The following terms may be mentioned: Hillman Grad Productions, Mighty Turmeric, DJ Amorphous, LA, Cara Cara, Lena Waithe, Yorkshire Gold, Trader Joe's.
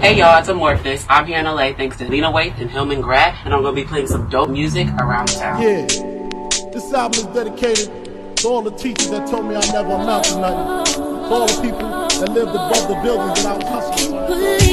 Hey y'all, it's Amorphous. I'm here in LA thanks to Lena Waithe and Hillman Grad, and I'm gonna be playing some dope music around town. Yeah, this album is dedicated to all the teachers that told me I never amount to nothing, to all the people that lived above the buildings that I was hustling.